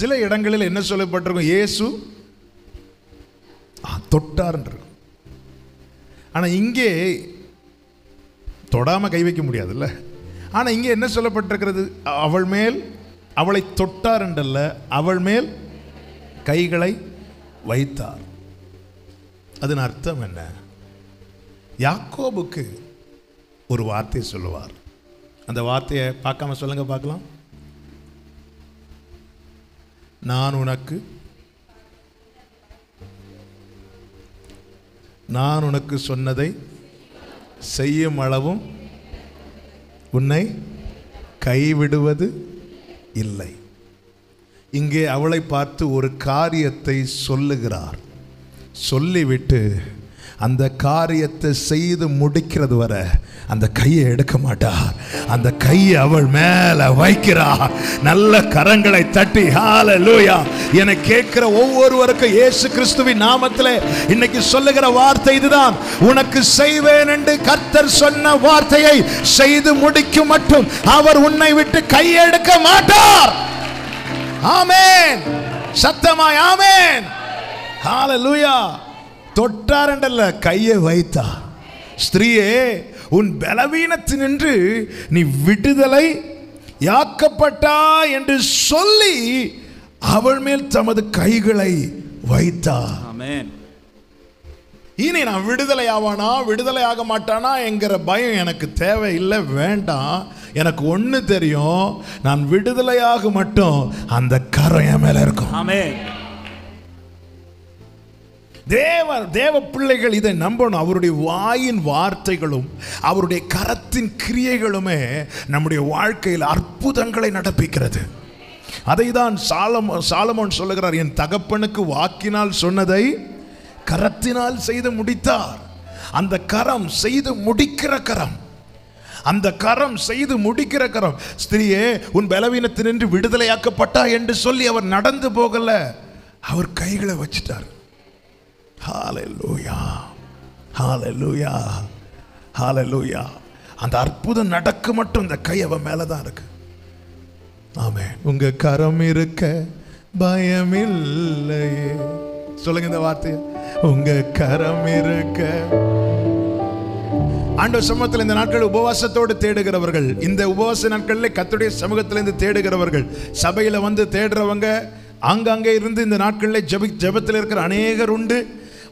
சில இடங்களில் என்ன சொல்லப்பட்டிருக்கும், இயேசு தொட்டார்ன்னு இருக்கும். ஆனால் இங்கே தொடாமல் கை வைக்க முடியாதுல்ல. ஆனால் இங்கே என்ன சொல்லப்பட்டிருக்கிறது, அவள் மேல் அவளை தொட்டார் என்றல்ல, அவள் மேல் கைகளை வைத்தார். அதன் அர்த்தம் என்ன? யாக்கோபுக்கு ஒரு வார்த்தையை சொல்லுவார். அந்த வார்த்தையை பார்க்காம சொல்லுங்க பார்க்கலாம். நான் உனக்கு சொன்னதை செய்யும் அளவும் உன்னை கைவிடுவது இல்லை. இங்கே அவளை பார்த்து ஒரு காரியத்தை சொல்லுகிறார். சொல்லிவிட்டு அந்த காரியத்தை செய்து முடிக்கிறது வரை அந்த கையை எடுக்க மாட்டார். அந்த கையை அவள் மேலே வைக்கிறார். நல்ல கரங்களை தட்டி ஹalleluya. என கேட்கிற ஒவ்வொருவருக்கும் இயேசு கிறிஸ்துவின் நாமத்திலே இன்னைக்கு சொல்லுகிற வார்த்தை இதுதான். உனக்கு செய்வேன் என்று கர்த்தர் சொன்ன வார்த்தையை செய்து முடிக்கும் மட்டும் அவர் உன்னை விட்டு கையை எடுக்க மாட்டார். ஆமென். சத்தமாய் ஆமென். ஹalleluya. தொட்டார் என்றல்ல, கையை வைத்தார். ஸ்திரீயே, உன் பலவீனத்தினின்று நீ விடுதலை யாக்கப்பட்டா என்று சொல்லி அவள் மேல் தமது கைகளை வைத்தார். ஆமென். இனி நான் விடுதலை ஆவானா விடுதலை ஆக மாட்டானா என்கிற பயம் எனக்கு தேவையில்லை, வேண்டாம். எனக்கு ஒன்று தெரியும், நான் விடுதலையாக மட்டும் அந்த கரம் என் மேல இருக்கும். ஆமென். தேவ பிள்ளைகள் இதை நம்பணும். அவருடைய வாயின் வார்த்தைகளும் அவருடைய கரத்தின் கிரியைகளுமே நம்முடைய வாழ்க்கையில் அற்புதங்களை நடப்பிக்கிறது. அதை தான் சாலமோன் சொல்லுகிறார், என் தகப்பனுக்கு வாக்கினால் சொன்னதை கரத்தினால் செய்து முடித்தார். அந்த கரம் செய்து முடிக்கிற கரம், அந்த கரம் செய்து முடிக்கிற கரம். ஸ்திரீயே, உன் பலவீனத்தினின்று விடுதலையாக்கப்பட்டா என்று சொல்லி அவர் நடந்து போகல, அவர் கைகளை வச்சிட்டார். ஹalleluya hallelujah hallelujah. அந்த அற்புதம் நடக்க மட்டும் அந்த கை அவ மேல தான் இருக்கு. ஆமென். உங்க கரம் இருக்க பயமில்லையே. சொல்லுங்க இந்த வார்த்தையை, உங்க கரம் இருக்க. ஆண்டவர் சமூகத்தில் இந்த நாட்கள் உபவாசத்தோடு தேடுகிறவர்கள், இந்த உபவாச நாட்களில் கர்த்தருடைய சமூகத்திலிருந்து தேடுகிறவர்கள், சபையில் வந்து தேடுறவங்க, ஆங்காங்கே இருந்து இந்த நாட்களில் ஜபத்தில் இருக்கிற அநேகர் உண்டு.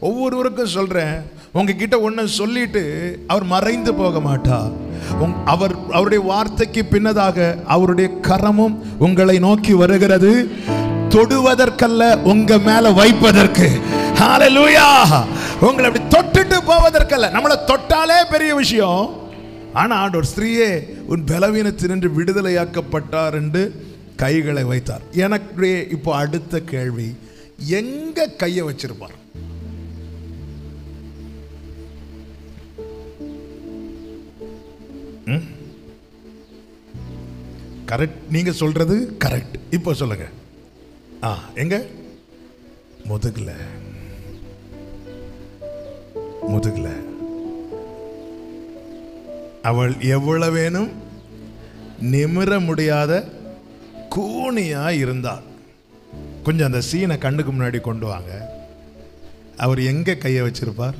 ஒவ்வொருவருக்கும் சொல்கிறேன், உங்ககிட்ட ஒன்று சொல்லிட்டு அவர் மறைந்து போக மாட்டார். அவருடைய வார்த்தைக்கு பின்னதாக அவருடைய கரமும் உங்களை நோக்கி வருகிறது, தொடுவதற்கல்ல, உங்கள் மேலே வைப்பதற்கு. ஹalleluya. உங்களை அப்படி தொட்டுட்டு போவதற்கல்ல. நம்மளை தொட்டாலே பெரிய விஷயம். ஆனால் ஆண்டவர், ஸ்திரீயே, உன் பலவீனத்தினின்று விடுதலையாக்கப்பட்டார் என்று கைகளை வைத்தார். எனக்கு இப்போ அடுத்த கேள்வி, எங்க கையை வச்சிருப்பார்? கரெக்ட், நீங்க சொல்றது கரெக்ட். இப்போ சொல்லுங்க, எங்க? முதுகுல. அவள் எவ்வளவேனும் நிமிர முடியாத கூனியா இருந்தார். கொஞ்சம் அந்த சீனை கண்ணுக்கு முன்னாடி கொண்டு வாங்க. அவர் எங்க கையை வச்சிருப்பார்?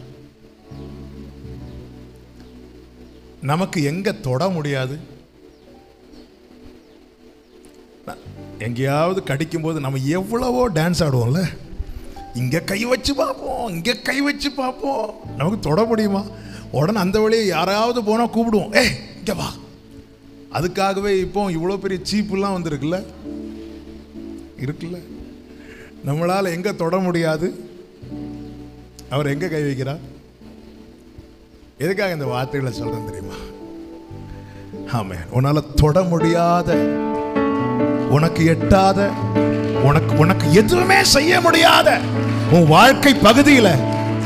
நமக்கு எங்க தொட முடியாது? எங்கேயாவது கடிக்கும் போது நம்ம எவ்வளவோ டான்ஸ் ஆடுவோம்ல, இங்க கை வச்சு பார்ப்போம், இங்க கை வச்சு பார்ப்போம். நமக்கு தொட முடியுமா? உடனே அந்த வழியை யாராவது போனா கூப்பிடுவோம், ஏய் இங்க வா. அதுக்காகவே இப்போ இவ்வளோ பெரிய சீப்புலாம் வந்துருக்குல்ல இருக்குல்ல. நம்மளால் எங்கே தொட முடியாது, அவர் எங்கே கை வைக்கிறார்? எதுக்காக இந்த வார்த்தைகளை சொல்கிறேன் தெரியுமா? ஆமே. உன்னால் தொட முடியாத, உனக்கு எட்டாத, உனக்கு எதுவுமே செய்ய முடியாத உன் வாழ்க்கை பகுதியில்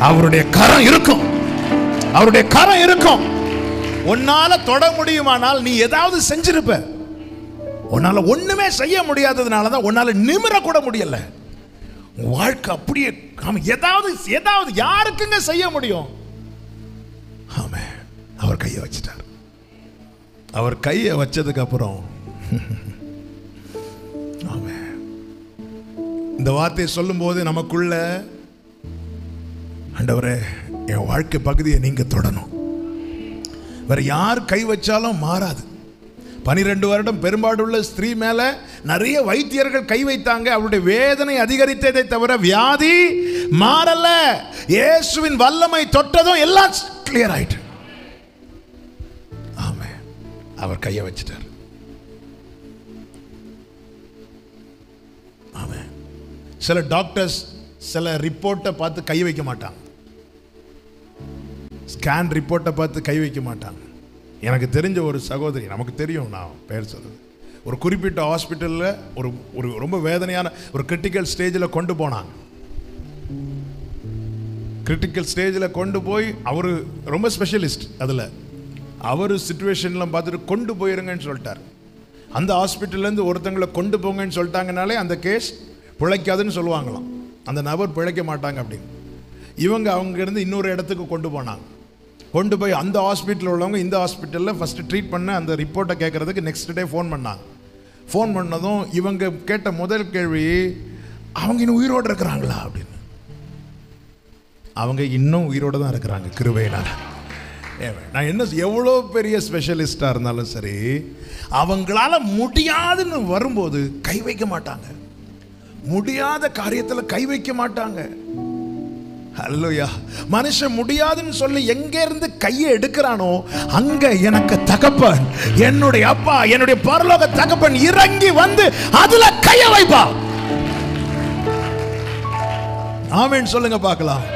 அவருடைய கரம் இருக்கும். அவருடைய கரம் இருக்கும். உன்னால தொட முடியுமானால் நீ ஏதாவது செஞ்சிருப்ப. உன்னால ஒண்ணுமே செய்ய முடியாததுனாலதான் உன்னால நிமிர கூட முடியல. வாழ்க்கை அப்படியே ஏதாவது யாருக்குங்க செய்ய முடியும்? ஆமே. அவர் கையை வச்சிட்டார். அவர் கையை வச்சதுக்கு அப்புறம் ஆமே, இந்த வார்த்தையை சொல்லும்போது நமக்குள்ள, ஆண்டவரே என் வாழ்க்கை பகுதியை நீங்கள் தொடணும், வேறு யார் கை வச்சாலும் மாறாது. 12 வருடம் பெரும்பாடுள்ள ஸ்திரீ மேலே நிறைய வைத்தியர்கள் கை வைத்தாங்க. அவருடைய வேதனை அதிகரித்ததை தவிர வியாதி மாறல. இயேசுவின் வல்லமை தொட்டதும் எல்லாம் கிளியர் ஆயிட்டு. ஆமே, அவர் கையை வச்சிட்டார். ஆமே, சில டாக்டர்ஸ் சில ரிப்போர்ட்டை பார்த்து கை வைக்க மாட்டாங்க, ஸ்கேன் ரிப்போர்ட்டை பார்த்து கை வைக்க மாட்டாங்க. எனக்கு தெரிஞ்ச ஒரு சகோதரி, நமக்கு தெரியும், நான் பேர் சொல்லுது, ஒரு குறிப்பிட்ட ஹாஸ்பிட்டலில் ஒரு ஒரு ரொம்ப வேதனையான ஒரு கிரிட்டிக்கல் ஸ்டேஜில் கொண்டு போனாங்க. கிரிட்டிக்கல் ஸ்டேஜில் கொண்டு போய், அவர் ரொம்ப ஸ்பெஷலிஸ்ட், அதில் அவர் சிச்சுவேஷன்லாம் பார்த்துட்டு கொண்டு போயிருங்கன்னு சொல்லிட்டார். அந்த ஹாஸ்பிட்டல்லேருந்து ஒருத்தங்களை கொண்டு போங்கன்னு சொல்லிட்டாங்கனாலே அந்த கேஸ் பிழைக்காதுன்னு சொல்லுவாங்களாம், அந்த நபர் பிழைக்க மாட்டாங்க அப்படின்னு. இவங்க அவங்ககிட்ட இன்னொரு இடத்துக்கு கொண்டு போனாங்க. கொண்டு போய் அந்த ஹாஸ்பிட்டலில் உள்ளவங்க இந்த ஹாஸ்பிட்டலில் ஃபஸ்ட்டு ட்ரீட் பண்ண அந்த ரிப்போர்ட்டை கேட்குறதுக்கு நெக்ஸ்ட் டே ஃபோன் பண்ணாங்க. ஃபோன் பண்ணதும் இவங்க கேட்ட முதல் கேள்வி, அவங்க இன்னும் உயிரோடு இருக்கிறாங்களா அப்படின்னு. அவங்க இன்னும் உயிரோடு தான் இருக்கிறாங்க, கிருபையினால். நான் என்ன எவ்வளோ பெரிய ஸ்பெஷலிஸ்டாக இருந்தாலும் சரி, அவங்களால முடியாதுன்னு வரும்போது கை வைக்க மாட்டாங்க, முடியாத காரியத்தில் கை வைக்க மாட்டாங்க. அல்லோயா, மனுஷன் முடியாதுன்னு சொல்லி எங்க இருந்து கையை எடுக்கிறானோ அங்க எனக்கு தகப்பன், என்னுடைய அப்பா, என்னுடைய பரலோக தகப்பன் இறங்கி வந்து அதுல கையை வைப்பா. ஆமென் சொல்லுங்க பார்க்கலாம்.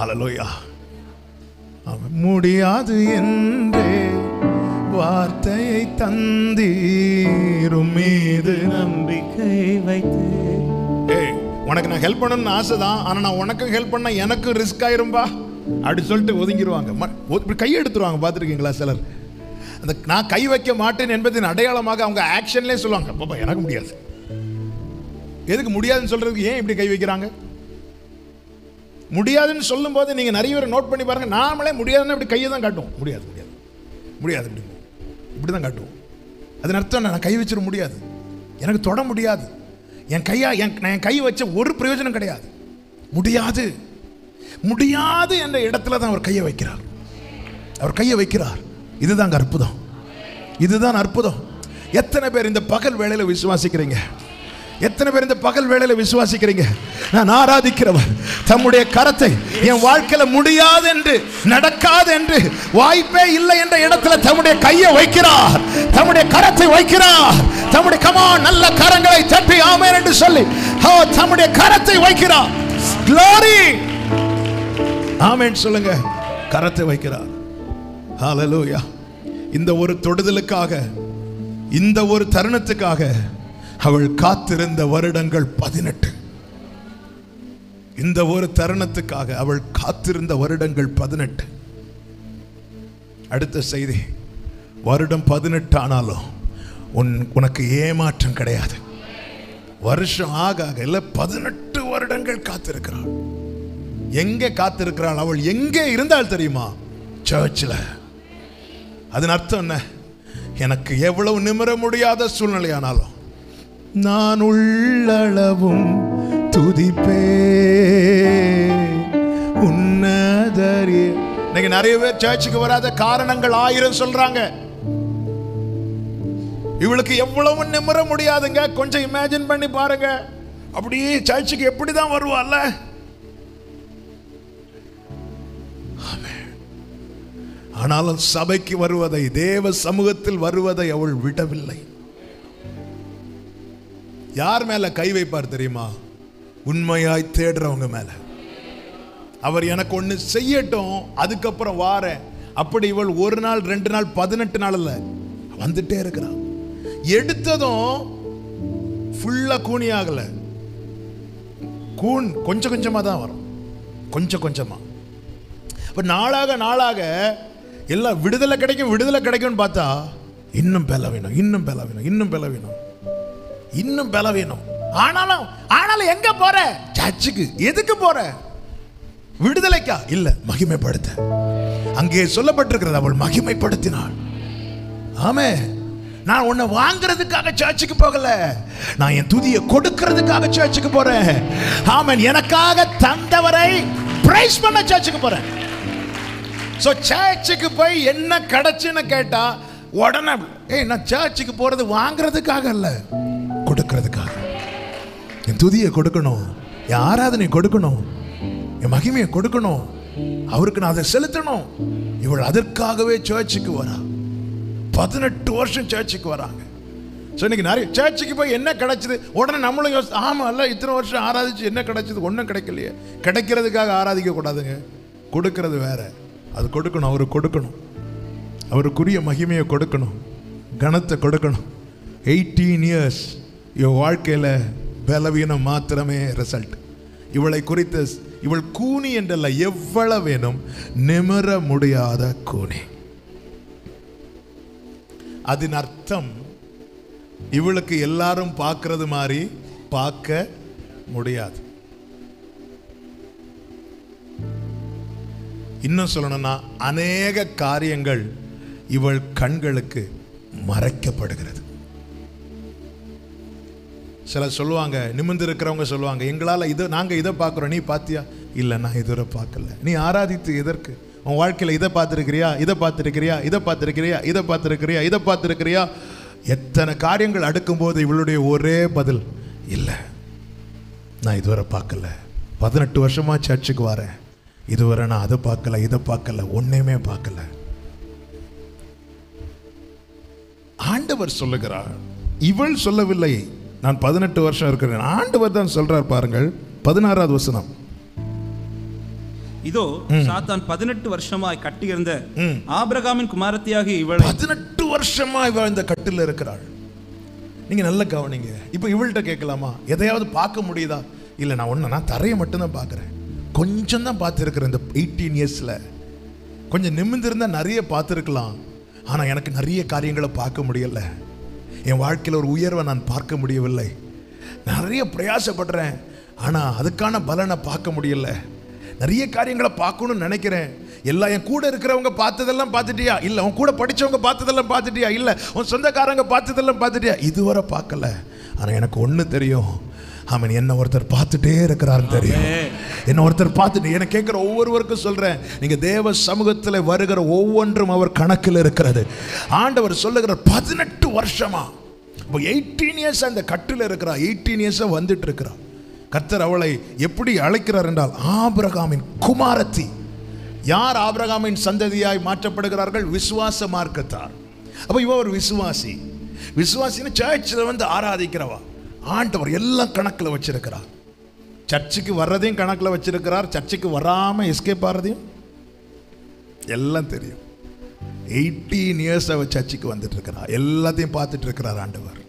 அல்லேலூயா. முடியாது என்றே வார்த்தையை தந்தீரும், மீது நம்பிக்கை வைத்தே. உனக்கு நான் ஹெல்ப் பண்ணணும்னு ஆசை தான், ஆனால் நான் உனக்கும் ஹெல்ப் பண்ண எனக்கும் ரிஸ்க் ஆயிரும்பா அப்படி சொல்லிட்டு ஒதுங்கிடுவாங்க, கை எடுத்துருவாங்க. பார்த்துருக்கீங்களா சிலர்? அந்த நான் கை வைக்க மாட்டேன் என்பதின் அடையாளமாக அவங்க ஆக்ஷன்லேயே சொல்லுவாங்க, பாப்பா எனக்கு முடியாது. எதுக்கு முடியாதுன்னு சொல்கிறதுக்கு ஏன் இப்படி கை வைக்கிறாங்க? முடியாதுன்னு சொல்லும்போது நீங்கள் நிறைய பேர் நோட் பண்ணி பாருங்கள், நாமளே முடியாதுன்னு இப்படி கையை தான் காட்டுவோம். முடியாது முடியாது முடியாது இப்படி தான் காட்டுவோம். அதன் அர்த்தம் நான் கை வச்சிட முடியாது, எனக்கு தொட முடியாது, என் கையா என் கை வச்ச ஒரு பிரயோஜனம் கிடையாது. முடியாது முடியாது என்ற இடத்துல தான் அவர் கையை வைக்கிறார், அவர் கையை வைக்கிறார். இதுதாங்க அற்புதம், இதுதான் அற்புதம். எத்தனை பேர் இந்த பகல் வேளையில் விசுவாசிக்கிறீங்க? எத்தனை பேர் இந்த பகல் வேளையில் விசுவாசிக்கிறீங்க? நான் ஆராதிக்கிறவர் தம்முடைய கரத்தை என் வாழ்க்கையில் முடியாது என்று, நடக்காது என்று, வாய்ப்பே இல்லை என்ற இடத்துல தம்முடைய கையை வைக்கிறார், தம்முடைய கரத்தை வைக்கிறார். தம்முடைய கமான், நல்ல கரங்களை தட்டி ஆமென் என்று சொல்லி தம்முடைய கரத்தை வைக்கிறார். Glory, ஆமென் சொல்லுங்க. கரத்தை வைக்கிறார். Hallelujah. இந்த ஒரு தொடுதலுக்காக, இந்த ஒரு தருணத்துக்காக அவள் காத்திருந்த வருடங்கள் 18. இந்த ஒரு தருணத்துக்காக அவள் காத்திருந்த வருடங்கள் 18. அடுத்த செய்தி, வருடம் 18 ஆனாலும் உனக்கு ஏமாற்றம் கிடையாது. வருஷம் ஆக ஆக இல்லை, 18 வருடங்கள் காத்திருக்கிறாள். எங்கே காத்திருக்கிறாள்? அவள் எங்கே இருந்தால் தெரியுமா? சர்ச்சில். அதன் அர்த்தம் என்ன? எனக்கு எவ்வளவு நிமிர முடியாத சூழ்நிலையானாலும் நான் உள்ளளவும் துதிப்பே உன்னதரே. இன்னைக்கு நிறைய பேர் சர்ச்சுக்கு வராத காரணங்கள் 1000 சொல்றாங்க. இவளுக்கு எவ்வளவு நிமிர முடியாதுங்க, கொஞ்சம் இமேஜின் பண்ணி பாருங்க. அப்படியே சர்ச்சுக்கு எப்படிதான் வருவாள்ல? ஆனாலும் சபைக்கு வருவதை, தேவ சமூகத்தில் வருவதை அவள் விடவில்லை. யார் மேல கை வைப்பார் தெரியுமா? உண்மையாய் தேடுறவங்க மேல. அவர் எனக்கு ஒண்ணு செய்யட்டும், அதுக்கப்புறம் வாரேன் அப்படி இவள் 1 நாள் 2 நாள் 18 நாள் இல்ல வந்துட்டே இருக்கிறான். எடுத்ததும் ஃபுல்லா கூணி ஆகல, கூண் கொஞ்சம் கொஞ்சமா தான் வரும், கொஞ்சம் கொஞ்சமா. இப்ப நாளாக நாளாக எல்லாம் விடுதலை கிடைக்கும், விடுதலை கிடைக்கும்னு பார்த்தா இன்னும் பலவீனம், இன்னும் பலவீனம், இன்னும் பலவீனம், இன்னும் பலவீனம். ஆனாலும் எங்க போற? சர்ச்சுக்கு. எதுக்கு போற? விடுதலைக்கா? இல்ல, மகிமைப்படுத்த. அங்கே சொல்லப்பட்டிருக்கிறது அவள் மகிமைப்படுத்தினாள். ஆமே, நான் உன்னை வாங்குறதுக்காக சர்ச்சுக்கு போகல, நான் என் துதியை கொடுக்கிறதுக்காக சர்ச்சுக்கு போறேன். ஆமென். எனக்காக தந்தவரை பிரைஸ் பண்ண சர்ச்சுக்கு போறேன். சோ சர்ச்சுக்கு போய் என்ன கிடைச்சுன்னு கேட்டா உடனே ஏய் நான் சர்ச்சுக்கு போறது வாங்குறதுக்காக இல்ல, கொடுக்கிறதுக்காக. என் துதியை கொடுக்கணும், என் ஆராதனை கொடுக்கணும், என் மகிமையை கொடுக்கணும், அவருக்கு நான் அதை செலுத்தணும். இவள் அதற்காகவே சர்ச்சுக்கு வரா. 18 வருஷம் சர்ச்சுக்கு வராங்க. ஸோ இன்னைக்கு நிறைய சர்ச்சுக்கு போய் என்ன கிடைச்சது உடனே நம்மளும் யோசிச்சு ஆமாம் இல்லை, இத்தனை வருஷம் ஆராதிச்சு என்ன கிடைச்சது? ஒன்றும் கிடைக்கலையே. கிடைக்கிறதுக்காக ஆராதிக்கக்கூடாதுங்க, கொடுக்கறது வேற. அது கொடுக்கணும், அவருக்கு கொடுக்கணும், அவருக்குரிய மகிமையை கொடுக்கணும், கனத்தை கொடுக்கணும். 18 years இவ வாழ்க்கையில் பலவீனம் மாத்திரமே ரிசல்ட். இவளை குறித்த இவள் கூனி என்றல்ல, எவ்வளவேனும் நிமிர முடியாத கூனி. அதன் அர்த்தம் இவளுக்கு எல்லாரும் பார்க்கறது மாதிரி பார்க்க முடியாது. இன்னும் சொல்லணும்னா அநேக காரியங்கள் இவள் கண்களுக்கு மறைக்கப்படுகிறது. சிலர் சொல்லுவாங்க, நிமிர்ந்து இருக்கிறவங்க சொல்லுவாங்க, எங்களால் இதை நாங்கள் இதை பார்க்குறோம், நீ பார்த்தியா? இல்லை நான் இதுவரை பார்க்கல. நீ ஆராதித்து எதற்கு? உன் வாழ்க்கையில் இதை பார்த்துருக்கிறியா, இதை பார்த்துருக்கிறியா, இதை பார்த்துருக்கிறியா, இதை பார்த்துருக்கிறியா, இதை பார்த்துருக்கிறியா? எத்தனை காரியங்கள் அடுக்கும்போது இவளுடைய ஒரே பதில் இல்லை நான் இதுவரை பார்க்கல. 18 வருஷமாக சர்ச்சுக்கு வரேன், இதுவரை நான் அதை பார்க்கல, இதை பார்க்கல, ஒன்றையுமே பார்க்கல. ஆண்டவர் சொல்லுகிறார், இவள் சொல்லவில்லை. நான் 18 வருஷம் இருக்கிறேன். ஆண்டவர் தான் சொல்றார். பாருங்கள் 16வது வசனம். இதோ சாத்தான் 18 வருஷமாய் கட்டியிருந்த ஆபிரகாமின் குமாரத்தியாகிய இவள் 18 வருஷமாய் வாழ்ந்த கட்டில இருக்கிறாள். நீங்க நல்ல கவனிங்க. இப்ப இவள்கிட்ட கேட்கலாமா, எதையாவது பார்க்க முடியுதா? இல்லை நான் ஒண்ணு, நான் தரையை மட்டும்தான் பார்க்குறேன், கொஞ்சம் தான் பார்த்துருக்குறேன். இந்த 18 yearsல கொஞ்சம் நிமிர்ந்திருந்தா நிறைய பார்த்துருக்கலாம். ஆனா எனக்கு நிறைய காரியங்களை பார்க்க முடியல. என் வாழ்க்கையில் ஒரு உயர்வை நான் பார்க்க முடியவில்லை. நிறைய பிரயாசப்படுறேன், ஆனால் அதுக்கான பலனை பார்க்க முடியலை. நிறைய காரியங்களை பார்க்கணும்னு நினைக்கிறேன். எல்லாம் என் கூட இருக்கிறவங்க பார்த்ததெல்லாம் பார்த்துட்டியா? இல்லை. உன் கூட படித்தவங்க பார்த்ததெல்லாம் பார்த்துட்டியா? இல்லை. உன் சொந்தக்காரங்க பார்த்ததெல்லாம் பார்த்துட்டியா? இதுவரை பார்க்கல. ஆனால் எனக்கு ஒன்று தெரியும், ஆமன், என்ன ஒருத்தர் பார்த்துட்டே இருக்கிறாருன்னு தெரியும். என்ன ஒருத்தர் பார்த்துட்டு, என்னை கேட்குற ஒவ்வொருவருக்கும் சொல்கிறேன், நீங்கள் தேவ சமூகத்தில் வருகிற ஒவ்வொன்றும் அவர் கணக்கில் இருக்கிறது. ஆண்டவர் சொல்லுகிற 18 வருஷமா, இப்போ 18 years அந்த கட்டில் இருக்கிறா. 18 years வந்துட்டு இருக்கிறா. கர்த்தர் அவளை எப்படி அழைக்கிறார் என்றால் ஆபிரகாமின் குமாரத்தி. யார் ஆபிரகாமின் சந்ததியாய் மாற்றப்படுகிறார்கள்? விசுவாச மார்க்கத்தார். அப்போ இவ ஒரு விசுவாசி. விசுவாசின்னு சர்ச்சில் வந்து ஆராதிக்கிறவா. ஆண்டவர் எல்லாம் கணக்கில் வச்சிருக்கிறார். சர்ச்சுக்கு வர்றதையும் கணக்கில் வச்சிருக்கிறார், சர்ச்சுக்கு வராமல் எஸ்கேப் ஆகிறதையும் எல்லாம் தெரியும். 18 years அவ சர்ச்சுக்கு வந்துட்டு இருக்கிறார். எல்லாத்தையும் பார்த்துட்டு இருக்கிறார் ஆண்டவர்.